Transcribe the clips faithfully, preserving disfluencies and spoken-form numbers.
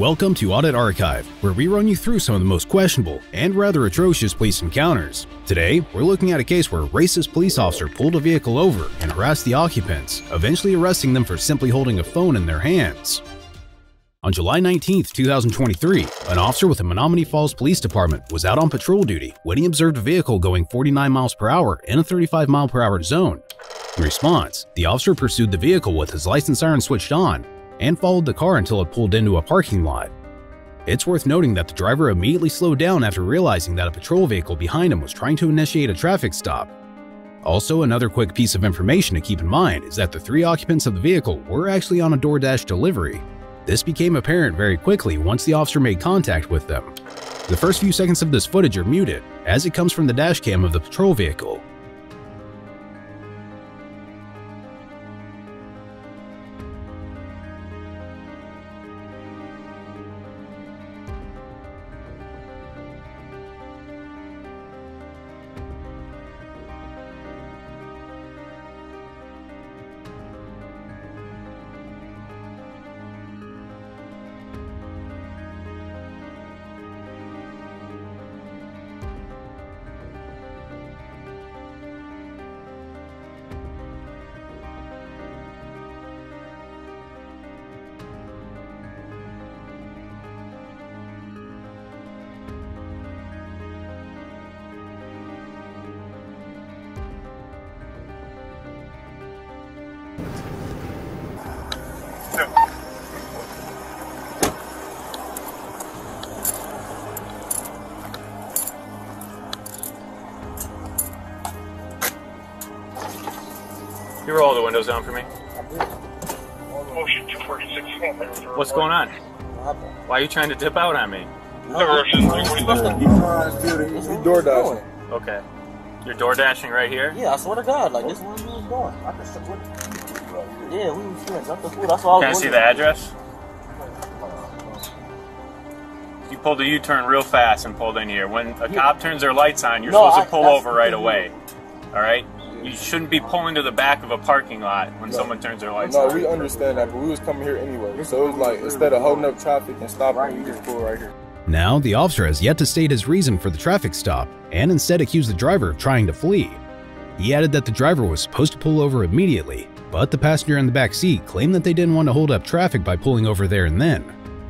Welcome to Audit Archive, where we run you through some of the most questionable and rather atrocious police encounters. Today, we're looking at a case where a racist police officer pulled a vehicle over and harassed the occupants, eventually arresting them for simply holding a phone in their hands. On July nineteenth, two thousand twenty-three, an officer with the Menomonee Falls Police Department was out on patrol duty when he observed a vehicle going forty-nine miles per hour in a thirty-five mile per hour zone. In response, the officer pursued the vehicle with his license siren switched on and followed the car until it pulled into a parking lot. It's worth noting that the driver immediately slowed down after realizing that a patrol vehicle behind him was trying to initiate a traffic stop. Also, another quick piece of information to keep in mind is that the three occupants of the vehicle were actually on a DoorDash delivery. This became apparent very quickly once the officer made contact with them. The first few seconds of this footage are muted, as it comes from the dash cam of the patrol vehicle. You roll all the windows down for me. What's going on? Why are you trying to dip out on me? Okay. You're door dashing right here? Yeah, I swear to God, like this is where we was going. I just took what Yeah, we was doing the food. That's all I was. Can I see the address? You pulled a U-turn real fast and pulled in here. When a yeah. cop turns their lights on, you're no, supposed I, to pull over right away. Alright? You shouldn't be pulling to the back of a parking lot when no. someone turns their lights no, on. No, we understand that, but we was coming here anyway. So it was like, instead of holding up traffic and stopping, right, you just pull right here. Now, the officer has yet to state his reason for the traffic stop and instead accused the driver of trying to flee. He added that the driver was supposed to pull over immediately, but the passenger in the back seat claimed that they didn't want to hold up traffic by pulling over there and then.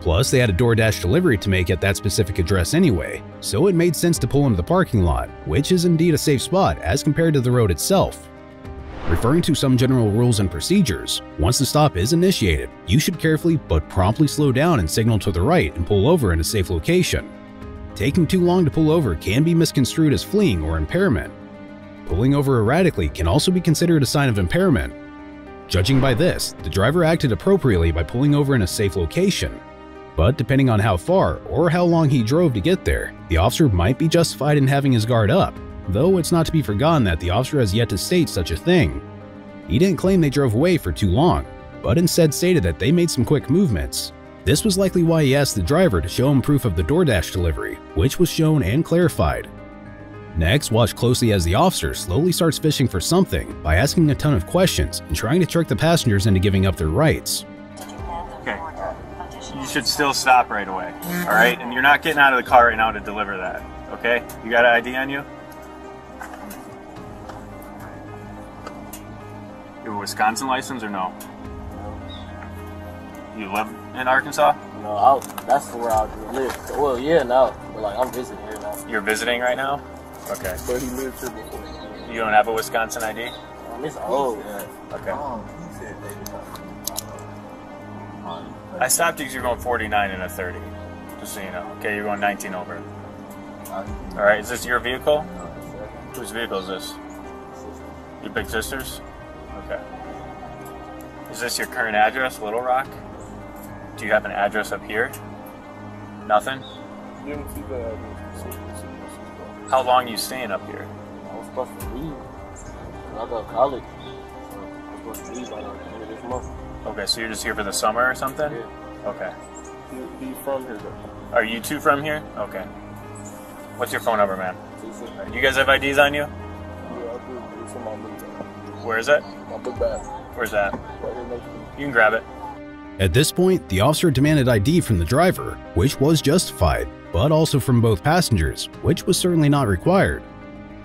Plus, they had a DoorDash delivery to make at that specific address anyway, so it made sense to pull into the parking lot, which is indeed a safe spot as compared to the road itself. Referring to some general rules and procedures, once the stop is initiated, you should carefully but promptly slow down and signal to the right and pull over in a safe location. Taking too long to pull over can be misconstrued as fleeing or impairment. Pulling over erratically can also be considered a sign of impairment. Judging by this, the driver acted appropriately by pulling over in a safe location. But depending on how far or how long he drove to get there, the officer might be justified in having his guard up, though it's not to be forgotten that the officer has yet to state such a thing. He didn't claim they drove away for too long, but instead stated that they made some quick movements. This was likely why he asked the driver to show him proof of the DoorDash delivery, which was shown and clarified. Next, watch closely as the officer slowly starts fishing for something by asking a ton of questions and trying to trick the passengers into giving up their rights. You should still stop right away, all right? And you're not getting out of the car right now to deliver that, okay? You got an I D on you? You have a Wisconsin license or no? No. You live in Arkansas? No, I'll, that's where I live. Well, yeah, no, but like I'm visiting here now. You're visiting right now? Okay. But he lived here before. You don't have a Wisconsin I D? Um, it's old. Yeah. Okay. Um, he said they I stopped you because you're going forty-nine and a thirty, just so you know. Okay, you're going nineteen over. All right, is this your vehicle? Whose vehicle is this? Your big sister's? Okay. Is this your current address, Little Rock? Do you have an address up here? Nothing? How long are you staying up here? I was supposed to leave. I go to college. I was supposed to leave by the end of this month. Okay, so you're just here for the summer or something? Yeah. Okay. He, he from here, though. Are you two from here? Okay. What's your phone number, man? You guys have I Ds on you? Yeah, I do. It's in my book bag. Where is it? My book bag. Where's that? Right here next to me. You can grab it. At this point, the officer demanded I D from the driver, which was justified, but also from both passengers, which was certainly not required.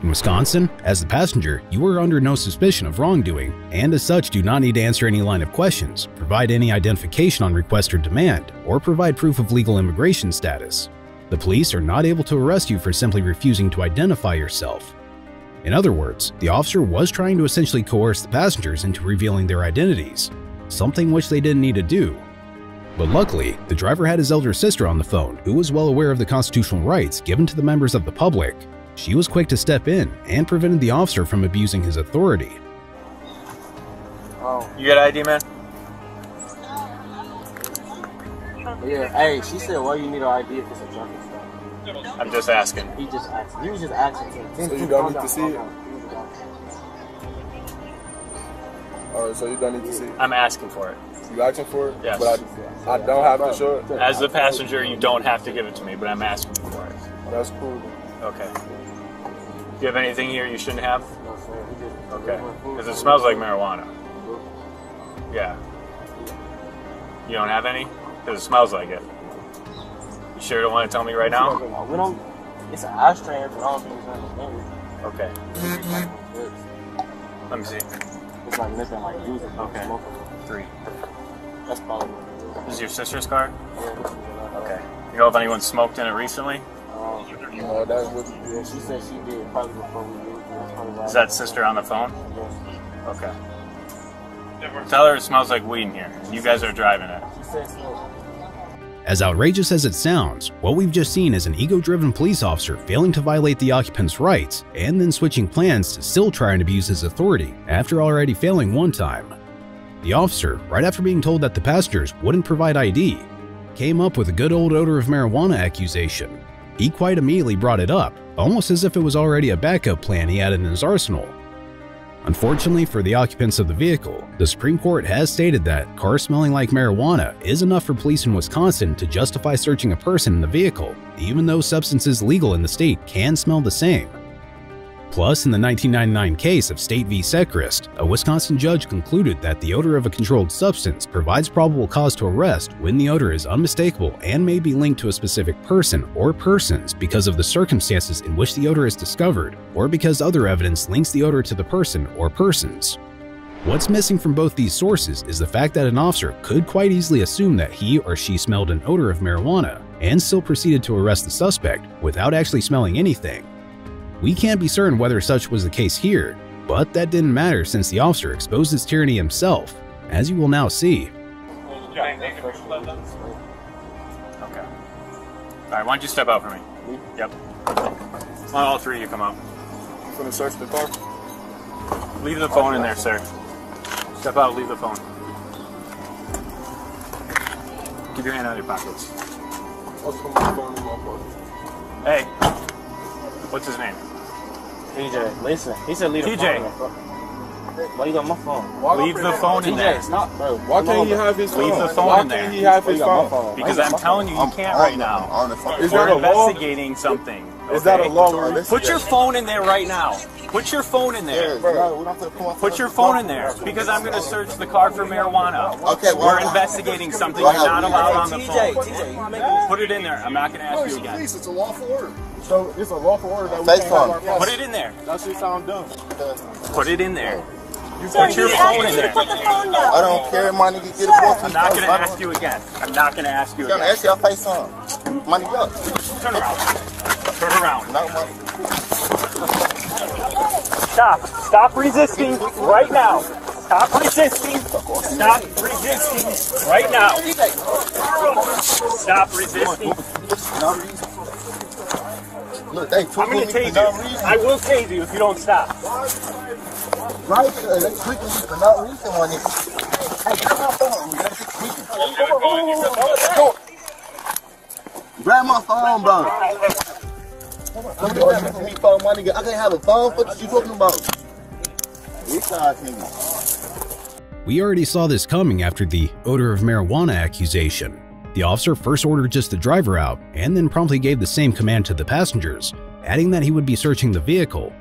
In Wisconsin, as the passenger, you are under no suspicion of wrongdoing, and as such do not need to answer any line of questions, provide any identification on request or demand, or provide proof of legal immigration status. The police are not able to arrest you for simply refusing to identify yourself. In other words, the officer was trying to essentially coerce the passengers into revealing their identities, something which they didn't need to do. But luckily, the driver had his elder sister on the phone who was well aware of the constitutional rights given to the members of the public. She was quick to step in and prevented the officer from abusing his authority. Oh, you got I D, man? Yeah, hey, she said, well, you need an I D if it's a junk stuff. I'm just asking. He just asked. He was just asking. So you don't need to see it? Alright, so you don't need to see it? I'm asking for it. You asking for it? Yes. But I, I don't have to show it? As the passenger, you don't have to give it to me, but I'm asking for it. That's cool. Okay. Do you have anything here you shouldn't have? No, sir. Okay. Because it smells like marijuana. Yeah. You don't have any? Because it smells like it. You sure don't want to tell me right now? We don't, it's an ashtray, but I don't think it's anything. Okay. Let me see. It's like nothing like using it. Okay. Three. That's probably what it is. Is your sister's car? Yeah. Okay. You know if anyone smoked in it recently? Um, no, that's what she did. She said she did probably before we did. Probably is that sister on the phone? Yes. Okay. Tell her it smells like weed in here. You guys are driving it. She said smoke. As outrageous as it sounds, what we've just seen is an ego-driven police officer failing to violate the occupant's rights and then switching plans to still try and abuse his authority after already failing one time. The officer, right after being told that the passengers wouldn't provide I D, came up with a good old odor of marijuana accusation. He quite immediately brought it up, almost as if it was already a backup plan he had in his arsenal. Unfortunately for the occupants of the vehicle, the Supreme Court has stated that cars smelling like marijuana is enough for police in Wisconsin to justify searching a person in the vehicle, even though substances legal in the state can smell the same. Plus, in the nineteen ninety-nine case of State v. Secrist, a Wisconsin judge concluded that the odor of a controlled substance provides probable cause to arrest when the odor is unmistakable and may be linked to a specific person or persons because of the circumstances in which the odor is discovered or because other evidence links the odor to the person or persons. What's missing from both these sources is the fact that an officer could quite easily assume that he or she smelled an odor of marijuana and still proceeded to arrest the suspect without actually smelling anything. We can't be certain whether such was the case here, but that didn't matter since the officer exposed his tyranny himself, as you will now see. Okay. Alright, why don't you step out for me? Yep. Why all three of you come out? I'm going to search the car. Leave the phone in there, sir. Step out, leave the phone. Keep your hand out of your pockets. Hey. What's his name? T J, listen. He said leave the phone. Why you got my phone? Why leave the phone in there. It's not, bro. Why can't he have his phone? Leave the phone in there. Why can't he have his phone? Because I'm telling you, you can't right now. We're investigating something. Is that a law? Put your phone in there right now. Put your phone in there. Put your phone in there because I'm going to search the car for marijuana. Okay, we're investigating something you're not allowed on the phone. Put it in there. I'm not going to ask you again. It's a lawful order. So it's a lawful order that we can't have our phone. Put it in there. That shit sound dumb. Put it in there. You put your phone in there. I don't care, my nigga. Get a phone. I'm not going to ask you again. I'm not going to ask you again. Ask your face on. My nigga. Turn around. Turn around. No money. Stop. Stop resisting right now. Stop resisting. Stop resisting right now. Stop resisting. No reason. Look, they I'm going to tase you. I will tase you if you don't stop. Right? Uh, they tweaking me for no reason on it. Hey, grab my phone. You gotta get tweaking. Grab my phone, bro. What you arguing for me for, my nigga? I can't have a phone. What are you talking about? It's our opinion. We already saw this coming after the odor of marijuana accusation. The officer first ordered just the driver out and then promptly gave the same command to the passengers, adding that he would be searching the vehicle.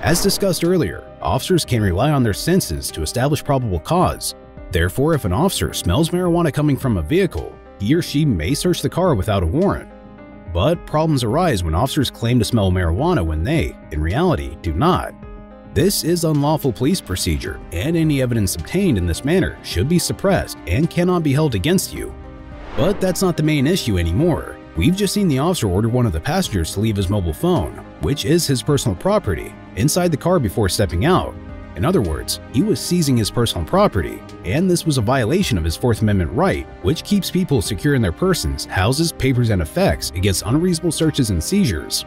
As discussed earlier, officers can rely on their senses to establish probable cause, Therefore, if an officer smells marijuana coming from a vehicle, he or she may search the car without a warrant. But problems arise when officers claim to smell marijuana when they, in reality, do not. This is unlawful police procedure, and any evidence obtained in this manner should be suppressed and cannot be held against you. But that's not the main issue anymore. We've just seen the officer order one of the passengers to leave his mobile phone, which is his personal property, inside the car before stepping out. In other words, he was seizing his personal property, and this was a violation of his Fourth Amendment right, which keeps people secure in their persons, houses, papers, and effects against unreasonable searches and seizures.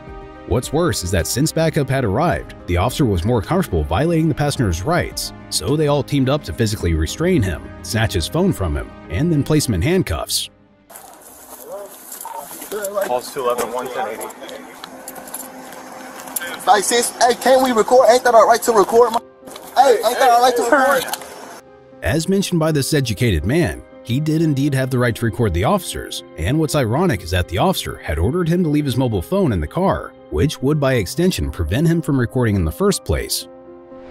What's worse is that since backup had arrived, the officer was more comfortable violating the passenger's rights, so they all teamed up to physically restrain him, snatch his phone from him, and then place him in handcuffs. Pulse two eleven, one ten eighty. Like, sis, hey, can't we record? Ain't that our right to record, my? Hey, ain't that our right to record? As mentioned by this educated man, he did indeed have the right to record the officers, and what's ironic is that the officer had ordered him to leave his mobile phone in the car, which would by extension prevent him from recording in the first place.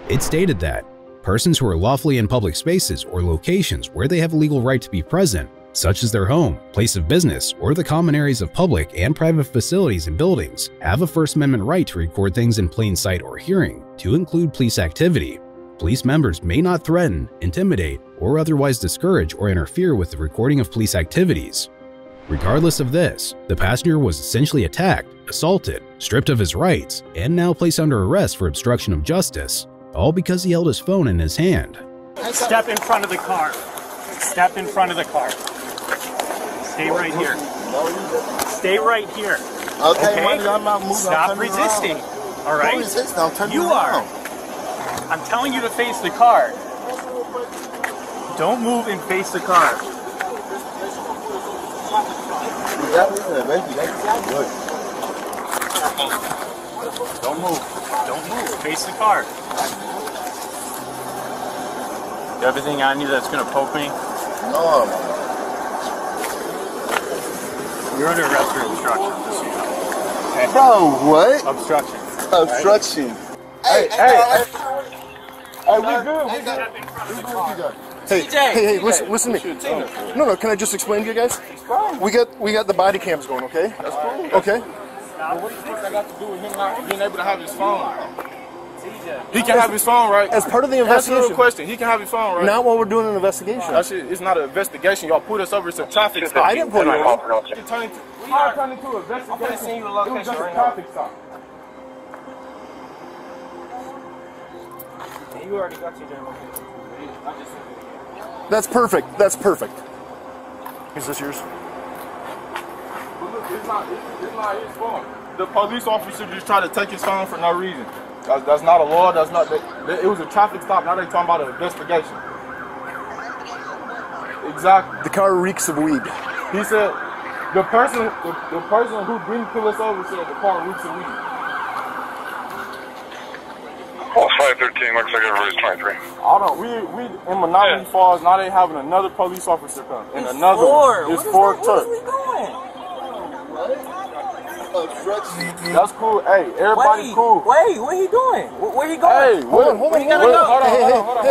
It stated that persons who are lawfully in public spaces or locations where they have a legal right to be present, such as their home, place of business, or the common areas of public and private facilities and buildings, have a First Amendment right to record things in plain sight or hearing, to include police activity. Police members may not threaten, intimidate, or otherwise discourage or interfere with the recording of police activities. Regardless of this, the passenger was essentially attacked, assaulted, stripped of his rights, and now placed under arrest for obstruction of justice, all because he held his phone in his hand. Step in front of the car. Step in front of the car. Stay right here. Stay right here. Okay? Stop resisting. All right? You are. I'm telling you to face the car. Don't move and face the car. Don't move. Don't move. Face the car. You have anything on you that's going to poke me? No. You're under arrest for obstruction. Just so you know. Okay. Bro, what? Obstruction. Obstruction. Right? Hey, hey, hey. Hey, we good. We good. We good. Hey, hey, hey, listen, listen to me. No, no. Can I just explain to you guys? We got, we got the body cams going. Okay. That's cool. Okay. Well, what do you think I got to do with him not being able to have his phone? He can have his phone, right? As part of the investigation. That's a question. He can have his phone, right? Not while we're doing an investigation. That shit, it's not an investigation. Y'all pulled us over some traffic stop. I didn't pull you over. You're turning into an investigation. I'm gonna send you a location right now. Traffic stop. You already got your general. That's perfect. That's perfect. Is this yours? But look, it's not, it's, it's not his phone. The police officer just tried to take his phone for no reason. That's, that's not a law. That's not. That, that, it was a traffic stop. Now they're talking about an investigation. Exactly. The car reeks of weed. He said the person, the, the person who didn't pull us over said the car reeks of weed. Oh, five thirteen, looks like everybody's twenty-three. I don't, we, we in Menomonee yeah. Falls, now they having another police officer come. And it's another four. It's four Turks. What is we doing? That's cool. Hey, everybody's wait, cool. Wait, what he doing? Where he going? Hey, hold on, hold on, hold on, hold on,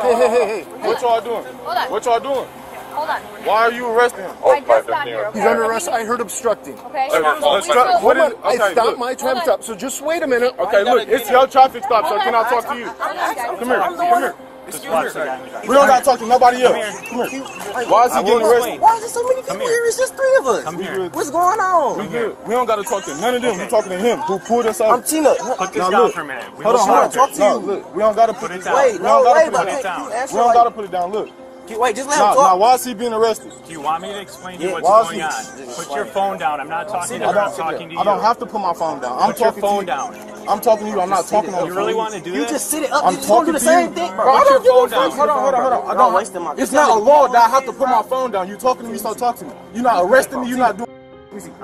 hey, hey, what y'all doing? Hold on. What y'all doing? Hold on. Why are you arresting him? Oh, I just got here. Okay. He's under arrest. I heard obstructing. Okay. Hey, obstruct. What is? Okay, it's not my traffic stop. So just wait a minute. Okay, look, it's your traffic stop. So can I talk to you? Come here. Come here. Excuse me. We don't gotta talk to nobody else. Come here. Why is he getting arrested? Why is there so many people here? It's just three of us. Come here. What's going on? We good. We don't gotta talk to none of them. We talking to him. Who pulled us out? I'm Tina. Put this down for a minute. Hold on. Hold on. Talk to you. Look, we don't gotta put it down. Wait, no, wait, but we don't gotta put it down. Look. Wait, just let him nah, talk. Nah, why is he being arrested? Do you want me to explain to you yeah, what's going on? Put your phone down. I'm not talking to her. I'm talking to you. I don't have to put my phone down. I'm put talking your phone to you. down. I'm talking to you. I'm not talking on the phone. You really want to do this? You just sit it up. I'm you talking do the same you. thing. Bro, I don't give a fuck. Hold on, hold on, hold on. I don't waste my time. It's not a law that I have to put my phone down. You're talking to me, so talk to me. You're not arresting me. You're not doing.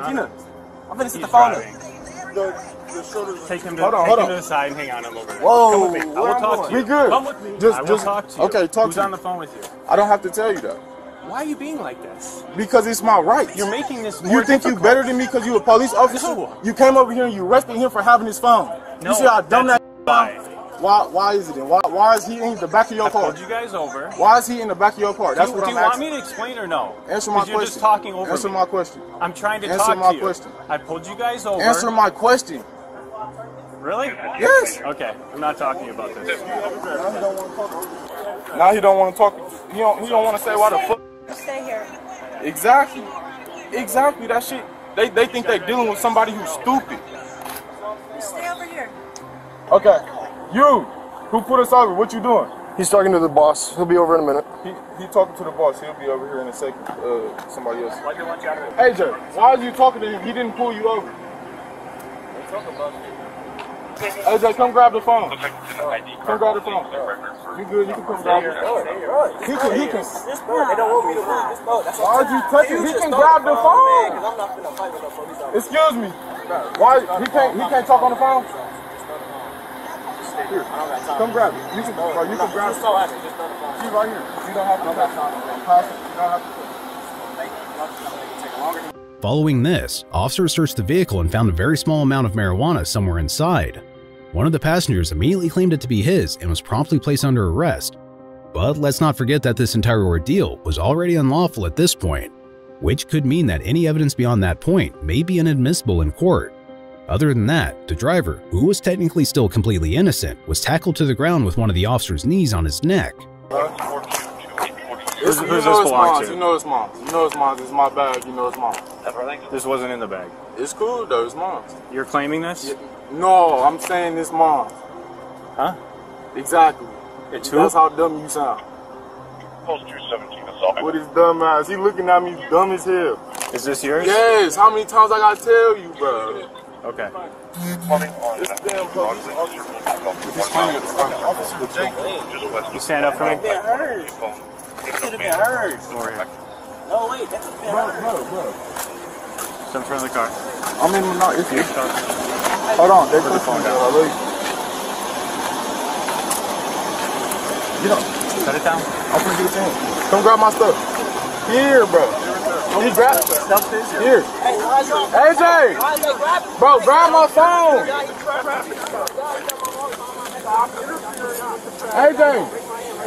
Tina, I'm gonna sit the phone up. Take him to, hold on, take hold him to the side and hang on him over there. Whoa, I will talk to you. We good. Come with me. Just, I will just, talk to you. Okay, talk Who's to me. Who's on the phone with you? I don't have to tell you that. Why are you being like this? Because it's my right. You're making this more You think difficult. You're better than me because you're a police officer? No. You came over here and you arrested him for having his phone. No, you see how dumb that is? Why? Why is it? Why? Why is he in the back of your car? I pulled you guys over. Why is he in the back of your car? That's do, what do I'm asking. Do you want me to explain or no? Answer my question. You're just talking over Answer me. my question. I'm trying to Answer talk to you. Answer my question. I pulled you guys over. Answer my question. Really? Yes. Okay. I'm not talking to you about this. Now he don't want to talk. He don't. He don't want to say why the fuck. Stay here. Exactly. Exactly. That shit. They they think they're dealing with somebody who's stupid. Stay over here. Okay. You, who put us over? What you doing? He's talking to the boss. He'll be over in a minute. He he talking to the boss. He'll be over here in a second. Uh, somebody else. Why do you want you out of here? A J, why are you talking to him? He didn't pull you over. They're talking about you. A J, come grab the phone. Okay. Come grab the phone. You good? You can come grab the phone. He can. He can. They don't want me to move this boat. That's why are you touching? He can grab the phone. I'm not gonna fight with no police officer. Excuse me. Why he can't? He can't talk on the phone. Here, come grab it. You can, bro, you can grab it. She's right here. You don't have to pass it. Following this, officers searched the vehicle and found a very small amount of marijuana somewhere inside. One of the passengers immediately claimed it to be his and was promptly placed under arrest. But let's not forget that this entire ordeal was already unlawful at this point, which could mean that any evidence beyond that point may be inadmissible in court. Other than that, the driver, who was technically still completely innocent, was tackled to the ground with one of the officer's knees on his neck. Who's this belong to? You know it's mine. You know it's mine. It's my bag. You know it's mine. This wasn't in the bag. It's cool though. It's mine. You're claiming this? Yeah. No, I'm saying it's mine. Huh? Exactly. It's who? That's how dumb you sound. What is dumb ass? He looking at me dumb as hell. Is this yours? Yes. How many times I gotta tell you, bro? Okay. You stand up for me? No, wait, that's a bit. Some friend of the car. I mean, not if you. Hold on, they put the phone down. You know. Set it down. I'm gonna get it down. Come grab my stuff. Here, bro. He grabbed it. Here. A J! Bro, grab my phone! A J!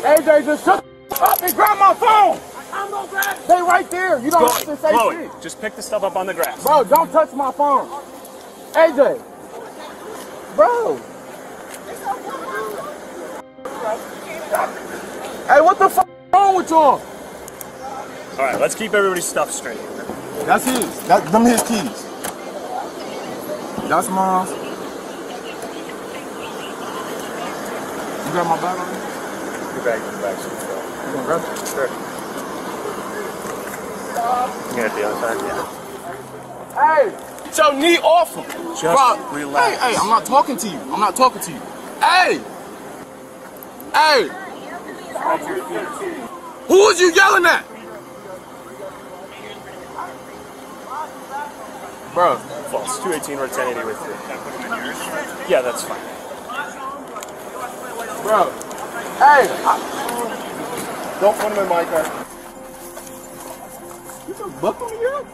A J, just shut the f up and grab my phone! I'm gonna grab it! They right there! You don't have to say shit! Chloe, just pick the stuff up on the grass. Bro, don't touch my phone! A J! Bro! Hey, what the f wrong with y'all? All right, let's keep everybody's stuff straight. That's his. That's them his keys. That's mine. You got my bag on you? Your bag, your bag. You gonna grab it? Sure. You got it the other side? Yeah. Hey, get your knee off him. Just Bro, relax. Hey, hey, I'm not talking to you. I'm not talking to you. Hey. Hey. Who was you yelling at? Bro, false. two eighteen or ten eighty with you. Yeah, that's fine. Bro, hey! I... Don't put him in my car. You got a buck on you?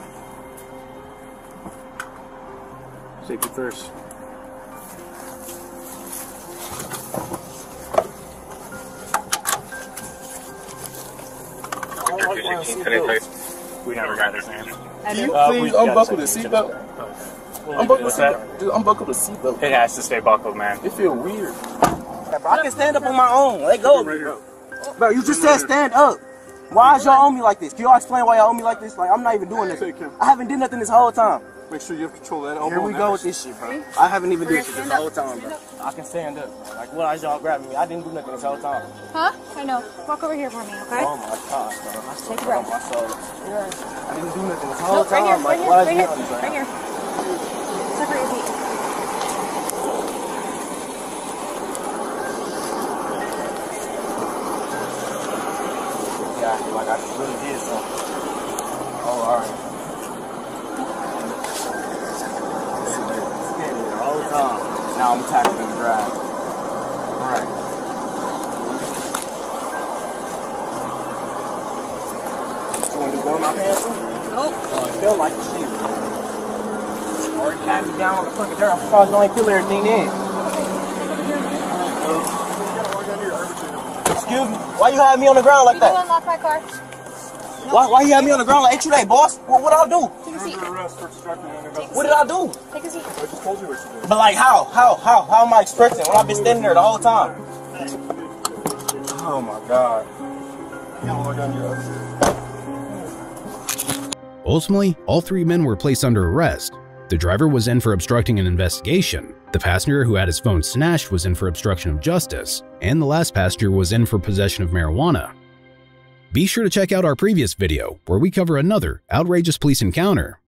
Safety first. We never got his name. Can you please uh, unbuckle the seatbelt? Unbuckle the seatbelt. Just unbuckle the seatbelt. It has to stay buckled, man. It feels weird. I can stand up on my own. Let go. Bro, you just said stand up. Why is y'all on me like this? Can y'all explain why y'all on me like this? Like, I'm not even doing this. I haven't did nothing this whole time. Make sure you have control that elbow. Here we go with this shit, bro. I haven't even done shit this whole time, bro. I can stand up. Like, why is y'all grabbing me? I didn't do nothing this whole time. Huh? I know. Walk over here for me, okay? Oh my gosh, bro. I still got on my soul. Yeah. I didn't do nothing this whole time. Like, why is y'all grabbing me? Right here. Separate your feet. Yeah, like I really did something. Oh, all right. Now I'm tackling the drive. Alright. You want to blow my pants on? Nope. Oh, I feel like shit. Already got me down on the fucking dirt. I thought I was going to kill everything in. Excuse me. Why you have me on the ground like that? You unlock my car? No. Why, why you have me on the ground like that? Hey, you that, boss? What did I do? Take a seat. What did I do? Take a seat. I just told you what you did. But like how? How? How? How am I expecting when I've been standing there the whole time? Oh my God. Ultimately, all three men were placed under arrest. The driver was in for obstructing an investigation, the passenger who had his phone snatched was in for obstruction of justice, and the last passenger was in for possession of marijuana. Be sure to check out our previous video where we cover another outrageous police encounter,